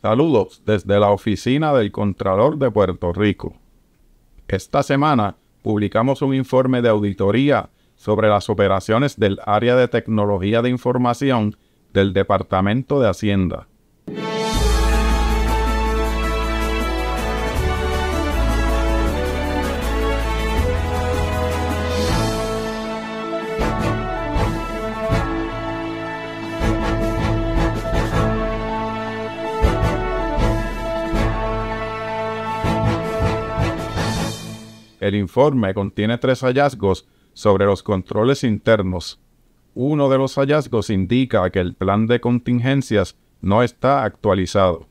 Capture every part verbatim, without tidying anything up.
Saludos desde la Oficina del Contralor de Puerto Rico. Esta semana publicamos un informe de auditoría sobre las operaciones del Área de Tecnología de Información del Departamento de Hacienda. El informe contiene tres hallazgos sobre los controles internos. Uno de los hallazgos indica que el plan de contingencias no está actualizado.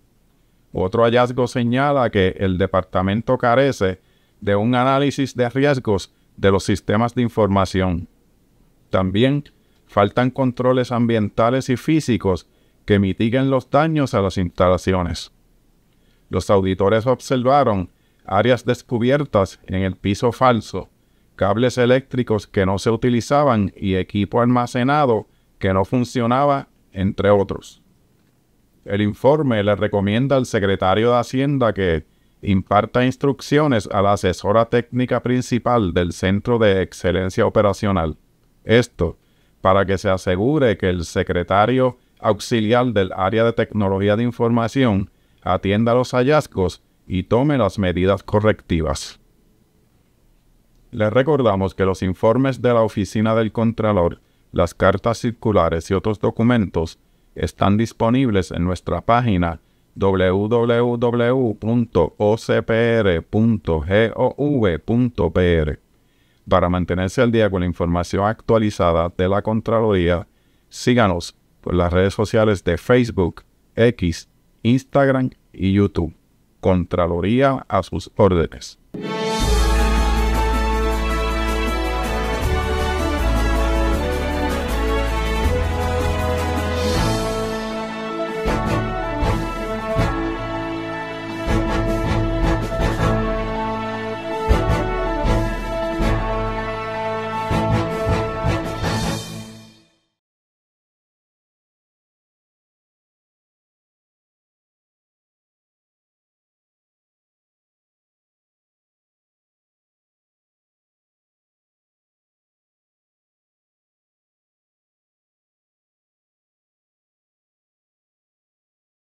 Otro hallazgo señala que el departamento carece de un análisis de riesgos de los sistemas de información. También faltan controles ambientales y físicos que mitiguen los daños a las instalaciones. Los auditores observaron áreas descubiertas en el piso falso, cables eléctricos que no se utilizaban y equipo almacenado que no funcionaba, entre otros. El informe le recomienda al secretario de Hacienda que imparta instrucciones a la asesora técnica principal del Centro de Excelencia Operacional. Esto para que se asegure que el secretario auxiliar del Área de Tecnología de Información atienda los hallazgos y tome las medidas correctivas. Les recordamos que los informes de la Oficina del Contralor, las cartas circulares y otros documentos están disponibles en nuestra página doble u doble u doble u punto o c p r punto gov punto p r. Para mantenerse al día con la información actualizada de la Contraloría, síganos por las redes sociales de Facebook, X, Instagram y YouTube. Contraloría a sus órdenes.